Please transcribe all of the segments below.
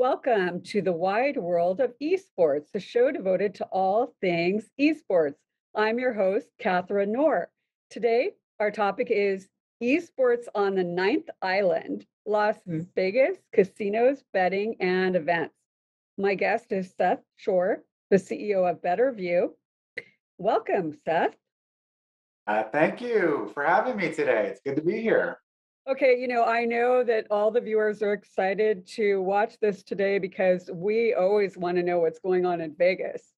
Welcome to the wide world of esports, a show devoted to all things esports. I'm your host, Katharine Nohr. Today, our topic is esports on the Ninth Island, Las Vegas casinos, betting, and events. My guest is Seth Schorr, the CEO of Better View. Welcome, Seth. Thank you for having me today. It's good to be here. Okay, you know, I know that all the viewers are excited to watch this today because we always want to know what's going on in Vegas.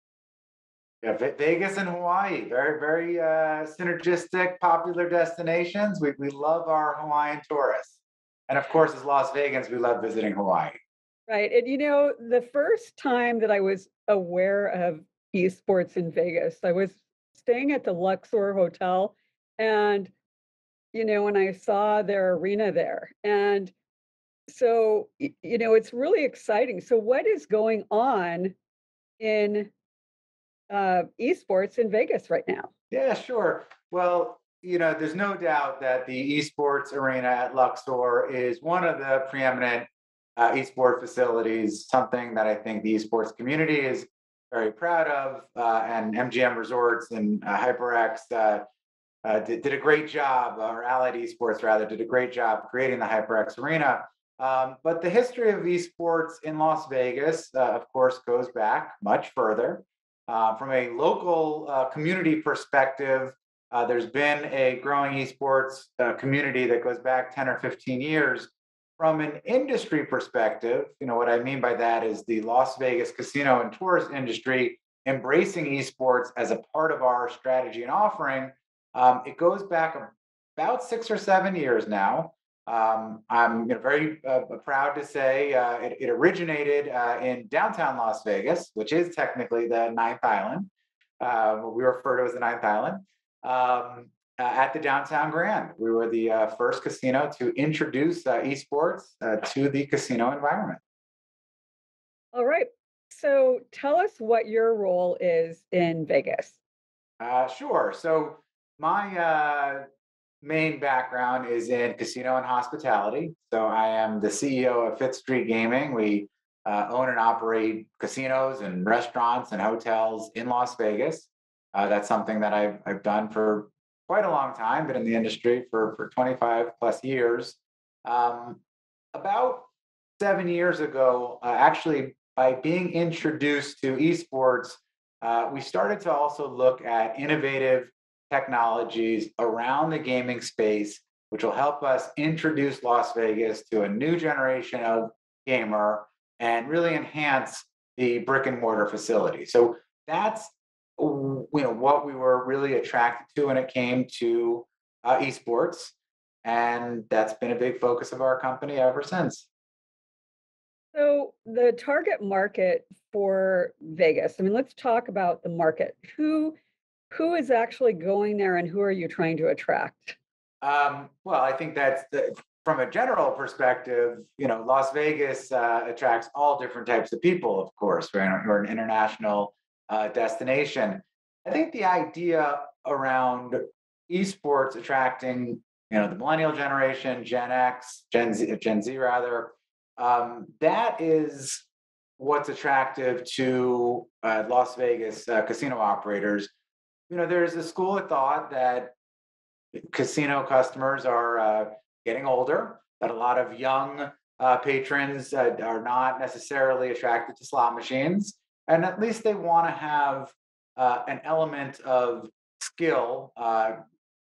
Yeah, Vegas and Hawaii, very, very synergistic, popular destinations. We love our Hawaiian tourists. And of course, as Las Vegans, we love visiting Hawaii. Right. And you know, the first time that I was aware of esports in Vegas, I was staying at the Luxor Hotel, and you know, when I saw their arena there. And so, you know, it's really exciting. So what is going on in esports in Vegas right now? Yeah, sure. Well, you know, there's no doubt that the esports arena at Luxor is one of the preeminent esports facilities, something that I think the esports community is very proud of. And MGM Resorts and HyperX did a great job, or Allied Esports rather, did a great job creating the HyperX Arena. But the history of esports in Las Vegas, of course, goes back much further. From a local community perspective, there's been a growing esports community that goes back 10 or 15 years. From an industry perspective, you know, what I mean by that is the Las Vegas casino and tourist industry embracing esports as a part of our strategy and offering. It goes back about 6 or 7 years now. I'm very proud to say it originated in downtown Las Vegas, which is technically the Ninth Island, what we refer to as the Ninth Island, at the Downtown Grand. We were the first casino to introduce esports to the casino environment. All right. So tell us what your role is in Vegas. Sure. So my main background is in casino and hospitality. So I am the CEO of Fifth Street Gaming. We own and operate casinos and restaurants and hotels in Las Vegas. That's something that I've done for quite a long time, been in the industry for 25 plus years. About 7 years ago, actually, by being introduced to esports, we started to also look at innovative technologies around the gaming space, which will help us introduce Las Vegas to a new generation of gamer and really enhance the brick and mortar facility. So that's, you know, what we were really attracted to when it came to esports, and that's been a big focus of our company ever since. So the target market for Vegas, I mean, let's talk about the market. Who is actually going there, and who are you trying to attract? Well, I think that's from a general perspective, you know, Las Vegas attracts all different types of people, of course. We're an international destination. I think the idea around esports attracting, you know, the millennial generation, Gen Z, that is what's attractive to Las Vegas casino operators. You know, there's a school of thought that casino customers are getting older, that a lot of young patrons are not necessarily attracted to slot machines, and at least they want to have an element of skill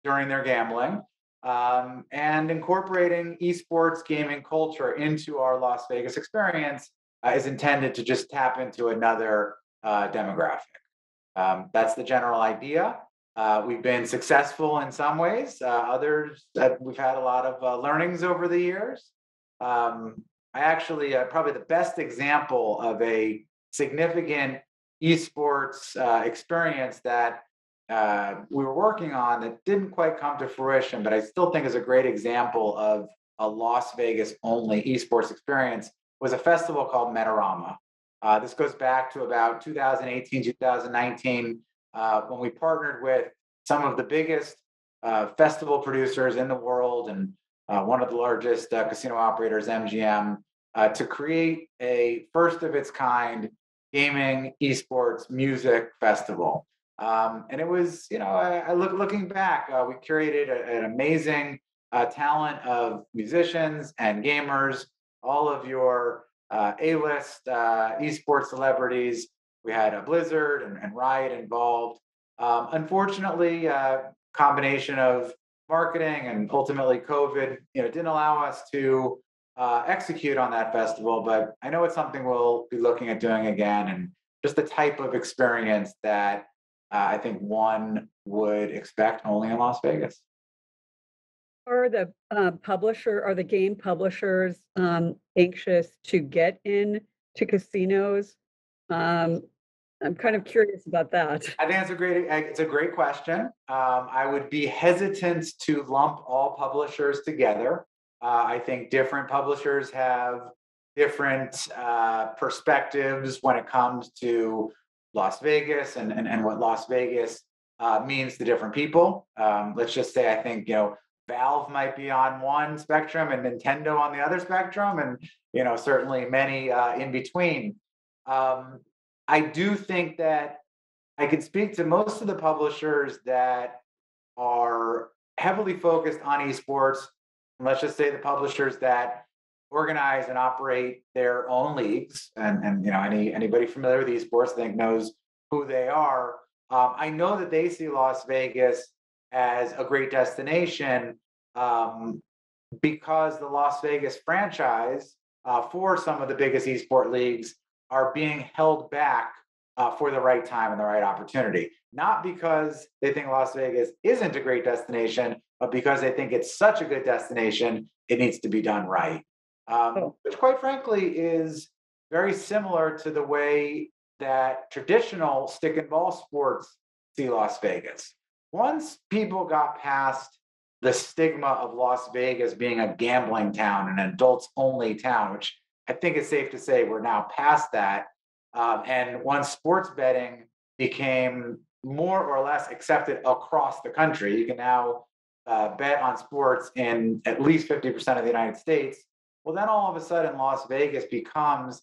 during their gambling, and incorporating esports gaming culture into our Las Vegas experience is intended to just tap into another demographic. That's the general idea. We've been successful in some ways. Others, we've had a lot of learnings over the years. I actually, probably the best example of a significant esports experience that we were working on that didn't quite come to fruition, but I still think is a great example of a Las Vegas-only esports experience, was a festival called Metarama. This goes back to about 2018, 2019, when we partnered with some of the biggest festival producers in the world, and one of the largest casino operators, MGM, to create a first of its kind gaming, esports, music festival. And it was, you know, looking back, we curated an amazing talent of musicians and gamers, all of your A-list esports celebrities. We had Blizzard and Riot involved. Unfortunately, combination of marketing and ultimately COVID, you know, didn't allow us to execute on that festival. But I know it's something we'll be looking at doing again, and just the type of experience that I think one would expect only in Las Vegas. Are the game publishers anxious to get in to casinos? I'm kind of curious about that. I think that's a great question. I would be hesitant to lump all publishers together. I think different publishers have different perspectives when it comes to Las Vegas and what Las Vegas means to different people. Let's just say, I think, you know, Valve might be on one spectrum and Nintendo on the other spectrum, and, you know, certainly many in between. I do think that I could speak to most of the publishers that are heavily focused on esports. And let's just say the publishers that organize and operate their own leagues, and you know, anybody familiar with esports, I think, knows who they are. I know that they see Las Vegas as a great destination because the Las Vegas franchise for some of the biggest esports leagues are being held back for the right time and the right opportunity. Not because they think Las Vegas isn't a great destination, but because they think it's such a good destination, it needs to be done right. Which quite frankly is very similar to the way that traditional stick and ball sports see Las Vegas. Once people got past the stigma of Las Vegas being a gambling town, an adults-only town, which I think it's safe to say we're now past that. And once sports betting became more or less accepted across the country, you can now bet on sports in at least 50% of the United States. Well, then all of a sudden, Las Vegas becomes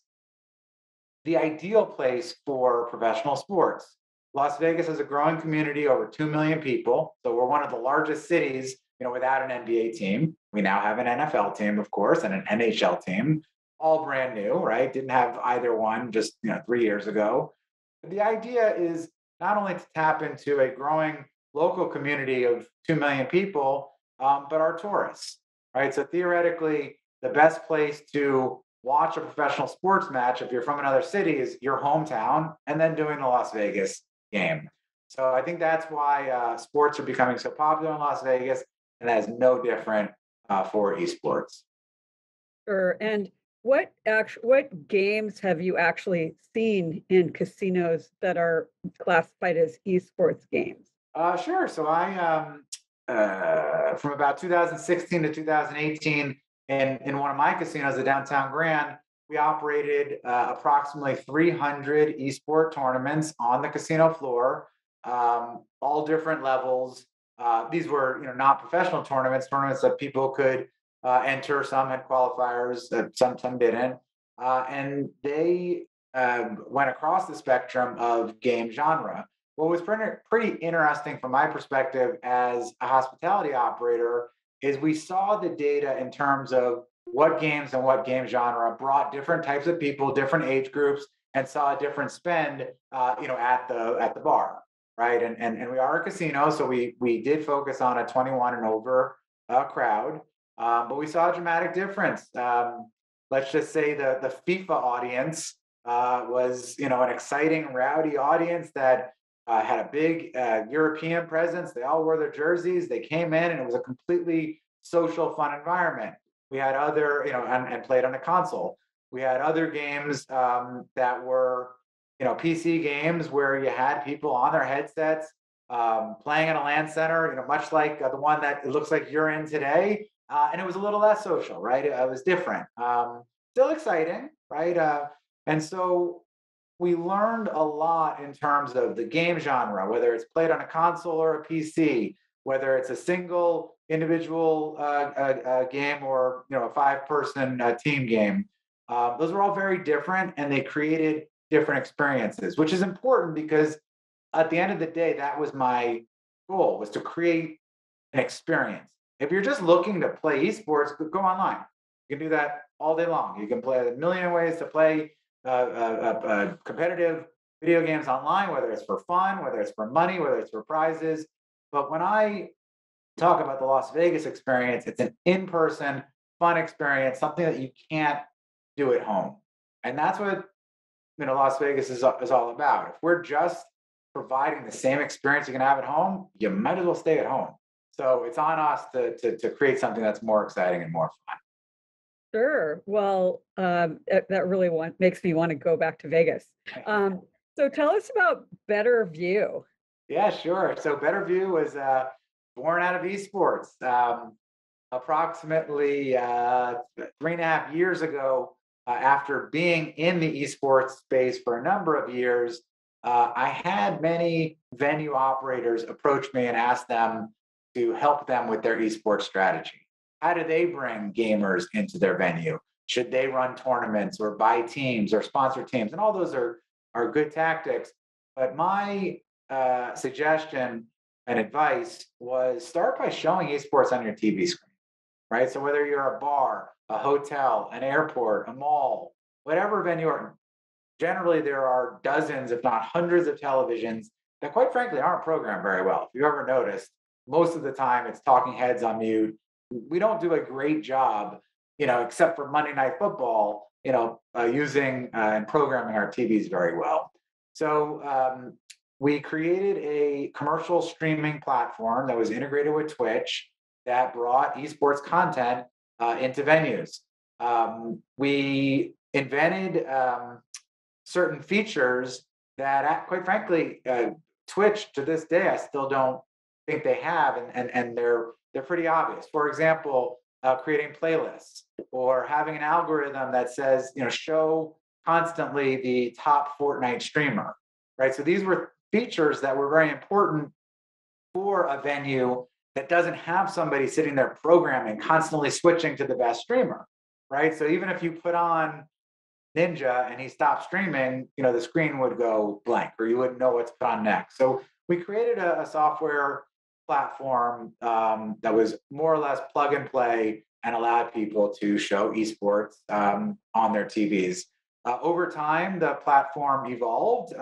the ideal place for professional sports. Las Vegas has a growing community, over 2 million people. So we're one of the largest cities, you know, without an NBA team. We now have an NFL team, of course, and an NHL team. All brand new, right? Didn't have either one just, you know, 3 years ago. But the idea is not only to tap into a growing local community of 2 million people, but our tourists, right? So theoretically, the best place to watch a professional sports match if you're from another city is your hometown, and then doing the Las Vegas game. So I think that's why sports are becoming so popular in Las Vegas, and that is no different for esports. Sure. And what games have you actually seen in casinos that are classified as esports games? Sure. So I, from about 2016 to 2018, in one of my casinos, the Downtown Grand, we operated approximately 300 esports tournaments on the casino floor, all different levels. These were, you know, not professional tournaments that people could enter. Some had qualifiers, some didn't. And they went across the spectrum of game genre. What was pretty interesting from my perspective as a hospitality operator is we saw the data in terms of what games and what game genre brought different types of people, different age groups, and saw a different spend, you know, at the bar, right? And we are a casino, so we did focus on a 21 and over crowd. But we saw a dramatic difference. Let's just say the FIFA audience was, you know, an exciting, rowdy audience that had a big European presence. They all wore their jerseys. They came in, and it was a completely social, fun environment. We had other, you know, and played on a console. We had other games that were, you know, PC games where you had people on their headsets playing in a LAN center, you know, much like the one that it looks like you're in today. And it was a little less social, right? It was different, still exciting, right? And so we learned a lot in terms of the game genre, whether it's played on a console or a PC, whether it's a single individual game or, you know, a five-person team game. Those were all very different, and they created different experiences, which is important because at the end of the day, that was my goal, was to create an experience. If you're just looking to play esports, go online. You can do that all day long. You can play a million ways to play competitive video games online, whether it's for fun, whether it's for money, whether it's for prizes. But when I talk about the Las Vegas experience, it's an in-person, fun experience, something that you can't do at home. And that's what, you know, Las Vegas is all about. If we're just providing the same experience you can have at home, you might as well stay at home. So it's on us to create something that's more exciting and more fun. Sure. Well, that really makes me want to go back to Vegas. So tell us about Better View. Yeah, sure. So Better View was born out of esports. Approximately 3.5 years ago, after being in the esports space for a number of years, I had many venue operators approach me and ask them to help them with their esports strategy. How do they bring gamers into their venue? Should they run tournaments or buy teams or sponsor teams? And all those are good tactics. But my suggestion and advice was start by showing esports on your TV screen, right? So whether you're a bar, a hotel, an airport, a mall, whatever venue, or generally there are dozens, if not hundreds of televisions that quite frankly aren't programmed very well. If you've ever noticed, most of the time it's talking heads on mute. We don't do a great job, you know, except for Monday Night Football, you know, using and programming our TVs very well. So we created a commercial streaming platform that was integrated with Twitch that brought esports content into venues. We invented certain features that, quite frankly, Twitch to this day, I still don't think they have, and they're pretty obvious. For example, creating playlists or having an algorithm that says, you know, show constantly the top Fortnite streamer, right? So these were features that were very important for a venue that doesn't have somebody sitting there programming, constantly switching to the best streamer, right? So even if you put on Ninja and he stopped streaming, you know, the screen would go blank or you wouldn't know what's put on next. So we created a software platform that was more or less plug and play and allowed people to show esports on their TVs. Over time, the platform evolved,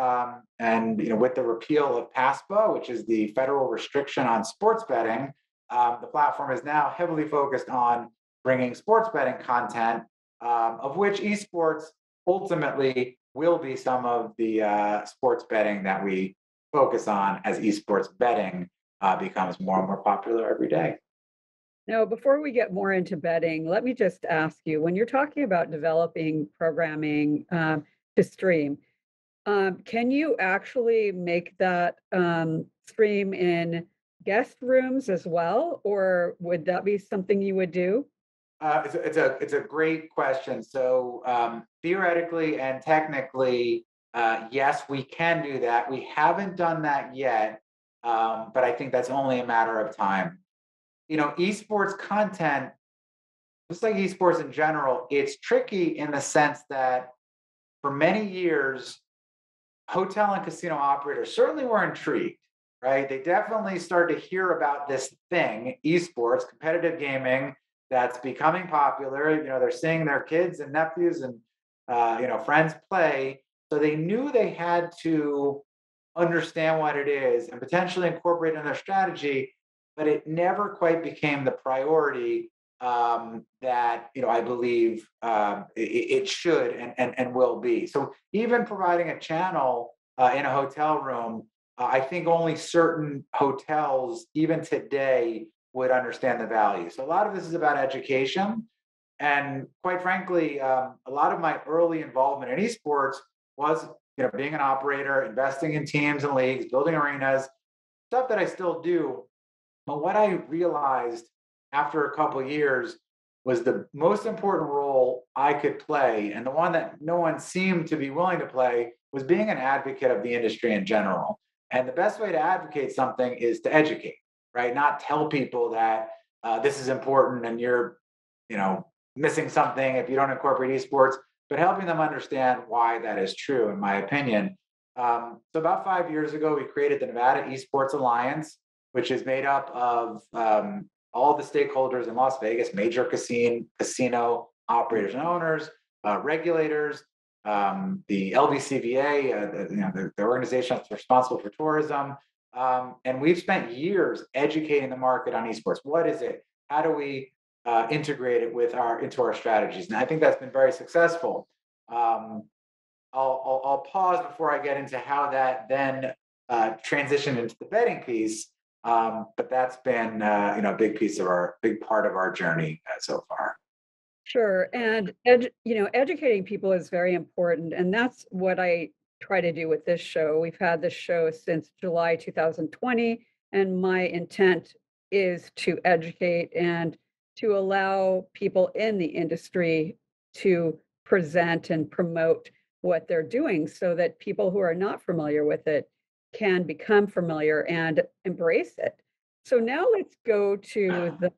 and you know, with the repeal of PASPA, which is the federal restriction on sports betting, the platform is now heavily focused on bringing sports betting content, of which esports ultimately will be some of the sports betting that we focus on as esports betting becomes more and more popular every day. Now, before we get more into betting, let me just ask you, when you're talking about developing programming to stream, can you actually make that stream in guest rooms as well? Or would that be something you would do? It's a great question. So theoretically and technically, yes, we can do that. We haven't done that yet, but I think that's only a matter of time. You know, esports content, just like esports in general, it's tricky in the sense that for many years, hotel and casino operators certainly were intrigued, right? They definitely started to hear about this thing, esports, competitive gaming, that's becoming popular. You know, they're seeing their kids and nephews and, you know, friends play. So they knew they had to understand what it is and potentially incorporate it in their strategy, but it never quite became the priority that, you know, I believe it should and will be. So even providing a channel in a hotel room, I think only certain hotels, even today, would understand the value. So a lot of this is about education. And quite frankly, a lot of my early involvement in esports was, you know, being an operator, investing in teams and leagues, building arenas, stuff that I still do. But what I realized after a couple of years was the most important role I could play, and the one that no one seemed to be willing to play, was being an advocate of the industry in general. And the best way to advocate something is to educate, right? Not tell people that this is important and you're, you know, missing something if you don't incorporate esports. but helping them understand why that is true, in my opinion. So about 5 years ago, we created the Nevada Esports Alliance, which is made up of all the stakeholders in Las Vegas, major casino operators and owners, regulators, the LVCVA, the organization that's responsible for tourism. And we've spent years educating the market on esports. What is it? How do we integrate it with into our strategies? And I think that's been very successful. I'll pause before I get into how that then transitioned into the betting piece. But that's been a big part of our journey so far. Sure, and educating people is very important, and that's what I try to do with this show. We've had this show since July 2020, and my intent is to educate and to allow people in the industry to present and promote what they're doing, so that people who are not familiar with it can become familiar and embrace it. So now let's go to the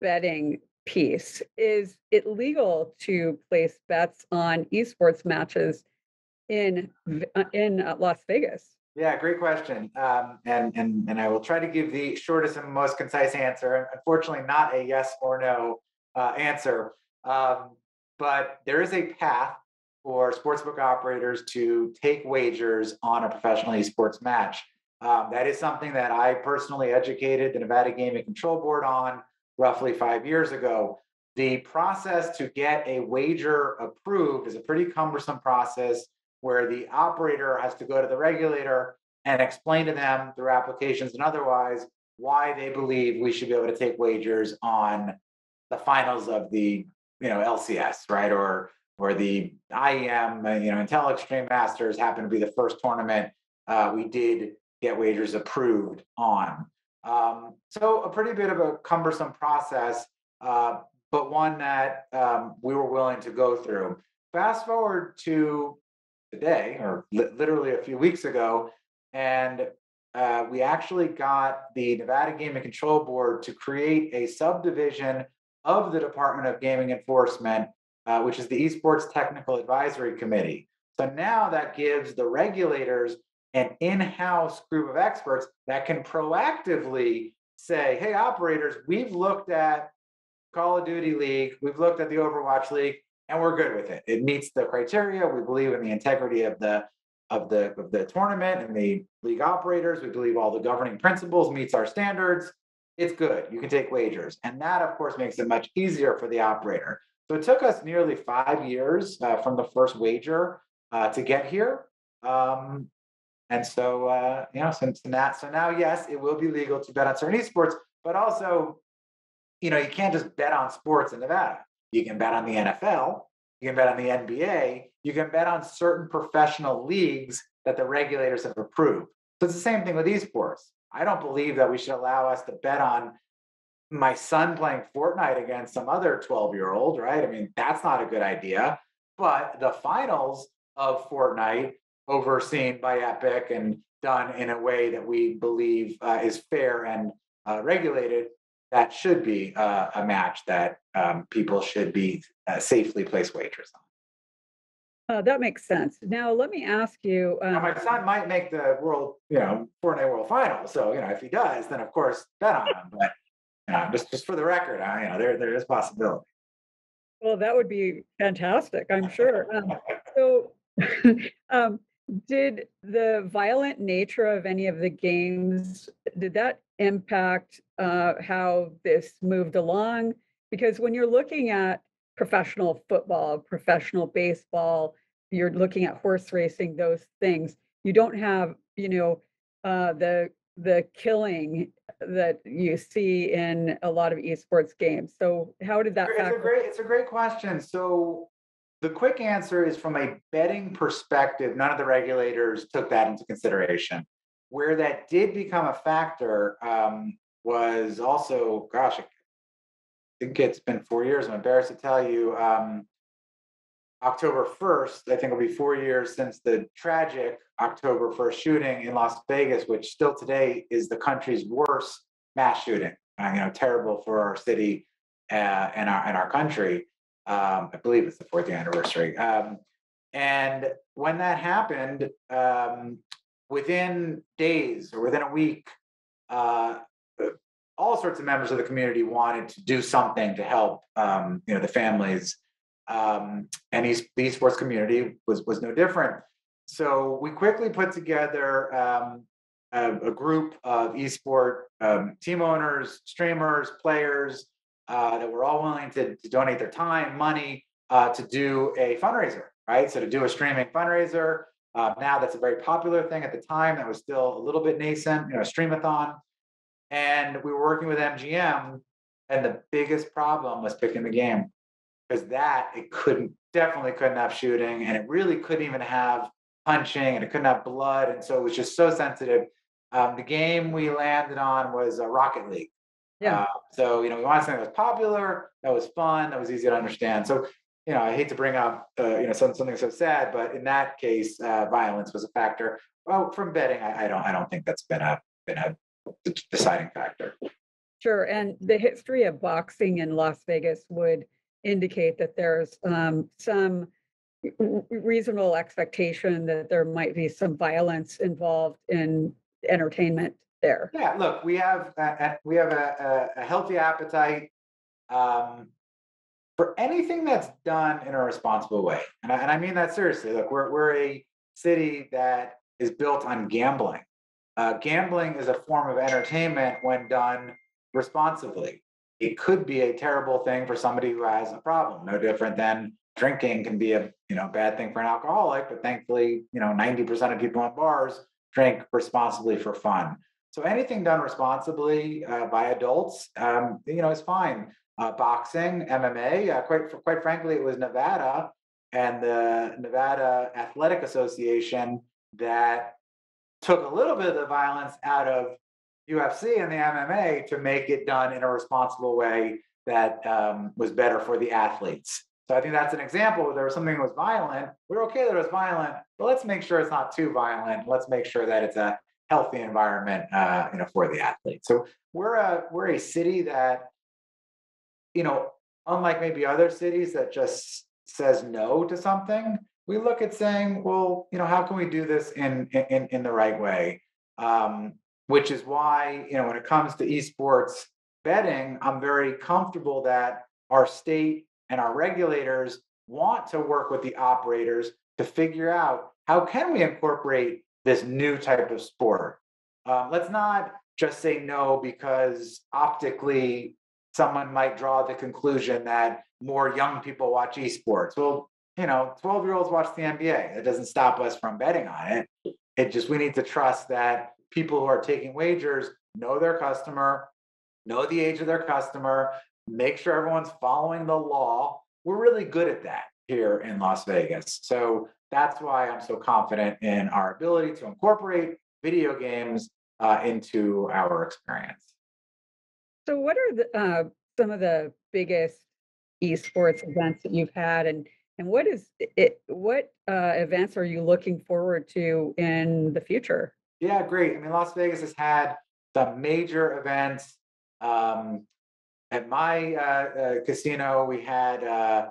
betting piece. Is it legal to place bets on esports matches in Las Vegas? Yeah, great question. And I will try to give the shortest and most concise answer. Unfortunately, not a yes or no answer. But there is a path for sportsbook operators to take wagers on a professional esports match. That is something that I personally educated the Nevada Gaming Control Board on roughly 5 years ago. The process to get a wager approved is a pretty cumbersome process where the operator has to go to the regulator and explain to them through applications and otherwise why they believe we should be able to take wagers on the finals of the LCS, right? Or the IEM, Intel Extreme Masters happened to be the first tournament we did get wagers approved on. So a pretty bit of a cumbersome process, but one that we were willing to go through. Fast forward to today, or literally a few weeks ago, and we actually got the Nevada Gaming Control Board to create a subdivision of the Department of Gaming Enforcement, which is the Esports Technical Advisory Committee. So now that gives the regulators an in-house group of experts that can proactively say, hey, operators, we've looked at Call of Duty League, we've looked at the Overwatch League, and we're good with it. It meets the criteria. We believe in the integrity of the tournament and the league operators. We believe all the governing principles meets our standards. It's good. You can take wagers. And that, of course, makes it much easier for the operator. So it took us nearly 5 years from the first wager to get here, and so now yes, it will be legal to bet on certain esports, but also, you can't just bet on sports in Nevada. You can bet on the NFL, you can bet on the NBA, you can bet on certain professional leagues that the regulators have approved. So it's the same thing with esports. I don't believe that we should allow us to bet on my son playing Fortnite against some other 12-year-old, right? I mean, that's not a good idea. But the finals of Fortnite, overseen by Epic and done in a way that we believe is fair and regulated, that should be a match that people should be safely place wagers on. That makes sense. Now, let me ask you. Now, my son might make the Fortnite World Final. So, if he does, then of course, bet on him. But just for the record, there is possibility. Well, that would be fantastic, I'm sure. Did the violent nature of any of the games, did that impact how this moved along? Because when you're looking at professional football, professional baseball, you're looking at horse racing, those things, you don't have, the killing that you see in a lot of esports games. So how did that factor? It's a great question. So the quick answer is, from a betting perspective, none of the regulators took that into consideration. Where that did become a factor was also, gosh, I think it's been 4 years. I'm embarrassed to tell you. October 1st, I think it'll be 4 years since the tragic October 1st shooting in Las Vegas, which still today is the country's worst mass shooting. Terrible for our city and our country. I believe it's the 4th anniversary. And when that happened, within days or within a week, all sorts of members of the community wanted to do something to help, the families. And the esports community was no different. So we quickly put together a group of esport team owners, streamers, players that were all willing to donate their time, money to do a fundraiser, right? So to do a streaming fundraiser. Now that's a very popular thing. At the time, that was still a little bit nascent, a streamathon. And we were working with MGM, and the biggest problem was picking the game, because it definitely couldn't have shooting, and it really couldn't even have punching, and it couldn't have blood, and so it was just so sensitive. The game we landed on was Rocket League. Yeah. So we wanted something that was popular, that was fun, that was easy to understand. So I hate to bring up something so sad, but in that case, violence was a factor. Well, from betting, I don't think that's been a deciding factor. Sure. And the history of boxing in Las Vegas would indicate that there's some reasonable expectation that there might be some violence involved in entertainment there. Yeah, look, we have a healthy appetite for anything that's done in a responsible way. And I mean that seriously. Look, we're a city that is built on gambling. Gambling is a form of entertainment when done responsibly. It could be a terrible thing for somebody who has a problem, no different than drinking can be a bad thing for an alcoholic, but thankfully, 90% of people in bars drink responsibly for fun. So anything done responsibly by adults, is fine. Boxing, MMA, quite frankly, it was Nevada and the Nevada Athletic Association that took a little bit of the violence out of UFC and the MMA to make it done in a responsible way that was better for the athletes. So I think that's an example where there was something that was violent. We're okay that it was violent, but let's make sure it's not too violent. Let's make sure that it's a healthy environment, for the athletes. So we're a city that, unlike maybe other cities that just says no to something, we look at saying, well, how can we do this in the right way? Which is why, when it comes to esports betting, I'm very comfortable that our state and our regulators want to work with the operators to figure out how can we incorporate this new type of sport. Let's not just say no because optically someone might draw the conclusion that more young people watch esports. Well, 12-year-olds watch the NBA. That doesn't stop us from betting on it. It just, we need to trust that people who are taking wagers know their customer, know the age of their customer, make sure everyone's following the law. We're really good at that here in Las Vegas. So that's why I'm so confident in our ability to incorporate video games into our experience. So what are some of the biggest esports events that you've had, and what is it? What events are you looking forward to in the future? Yeah, great. I mean, Las Vegas has had some major events. At my casino, we had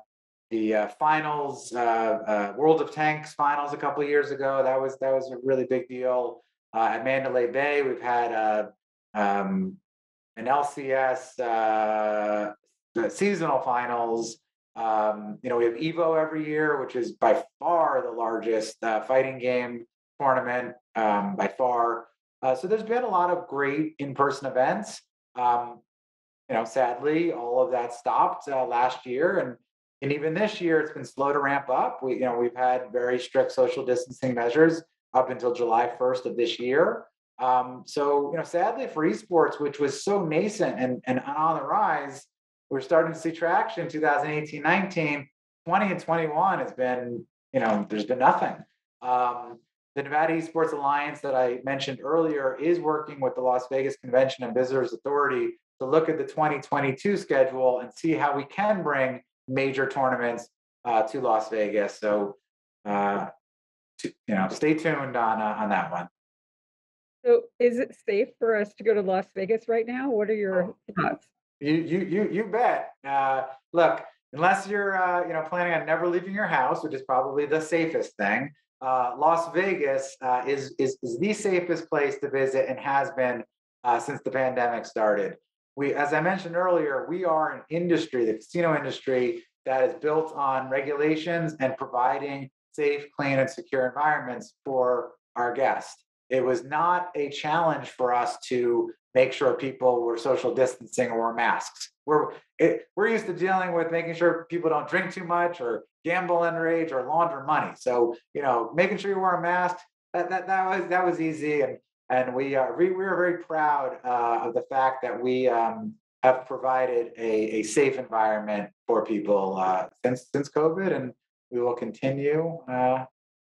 the finals, World of Tanks finals a couple of years ago. That was a really big deal. At Mandalay Bay, we've had an LCS seasonal finals. We have Evo every year, which is by far the largest fighting game tournament by far. So there's been a lot of great in-person events. Sadly, all of that stopped last year, and even this year it's been slow to ramp up. We've had very strict social distancing measures up until July 1st of this year. Sadly for esports, which was so nascent and on the rise, we're starting to see traction in 2018, 19, 20, and 21 has been, there's been nothing. The Nevada Esports Alliance that I mentioned earlier is working with the Las Vegas Convention and Visitors Authority to look at the 2022 schedule and see how we can bring major tournaments to Las Vegas. So, stay tuned on that one. So is it safe for us to go to Las Vegas right now? What are your thoughts? You bet. Look, unless you're planning on never leaving your house, which is probably the safest thing, Las Vegas is the safest place to visit and has been since the pandemic started. We, as I mentioned earlier, we are an industry, the casino industry, that is built on regulations and providing safe, clean, and secure environments for our guests. It was not a challenge for us to make sure people were social distancing or wore masks. We're used to dealing with making sure people don't drink too much or gamble and rage or launder money. So, making sure you wear a mask, that was easy. And we were very proud of the fact that we have provided a safe environment for people since COVID, and we will continue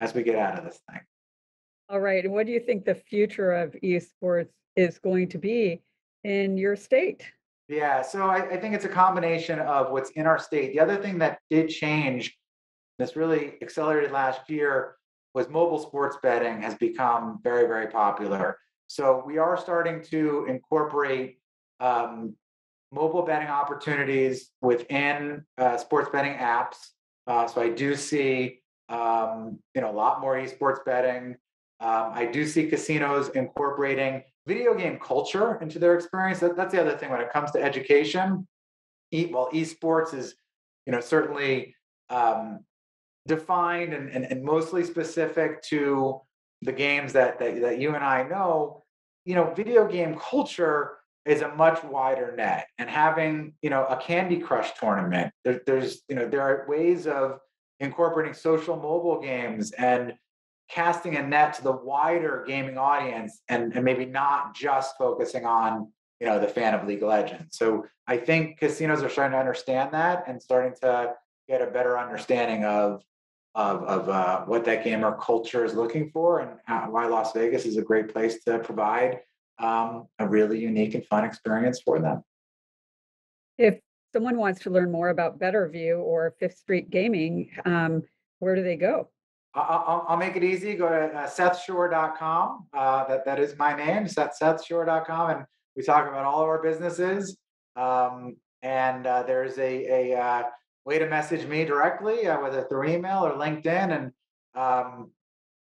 as we get out of this thing. All right. And what do you think the future of esports is going to be in your state? Yeah, so I think it's a combination of what's in our state. The other thing that did change, that's really accelerated last year, was mobile sports betting has become very, very popular. So we are starting to incorporate mobile betting opportunities within sports betting apps. So I do see a lot more esports betting. I do see casinos incorporating video game culture into their experience. That's the other thing when it comes to education. Esports is, certainly defined and mostly specific to the games that you and I know. Video game culture is a much wider net, and having a Candy Crush tournament. There are ways of incorporating social mobile games and casting a net to the wider gaming audience, and maybe not just focusing on the fan of League of Legends. So I think casinos are starting to understand that and starting to get a better understanding of what that gamer culture is looking for, and why Las Vegas is a great place to provide a really unique and fun experience for them. If someone wants to learn more about Better View or Fifth Street Gaming, where do they go? I'll make it easy. Go to SethSchorr.com. That is my name, SethSchorr.com. And we talk about all of our businesses. And there's a way to message me directly, whether through email or LinkedIn. And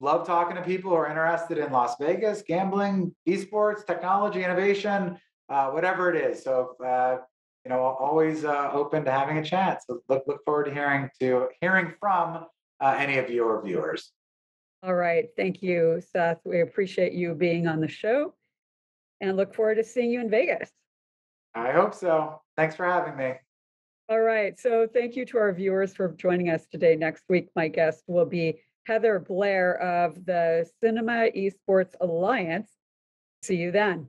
love talking to people who are interested in Las Vegas, gambling, esports, technology, innovation, whatever it is. So, always open to having a chat. So look forward to hearing from any of your viewers. All right. Thank you, Seth. We appreciate you being on the show and look forward to seeing you in Vegas. I hope so. Thanks for having me. All right. So thank you to our viewers for joining us today. Next week, my guest will be Heather Blair of the Cinema Esports Alliance. See you then.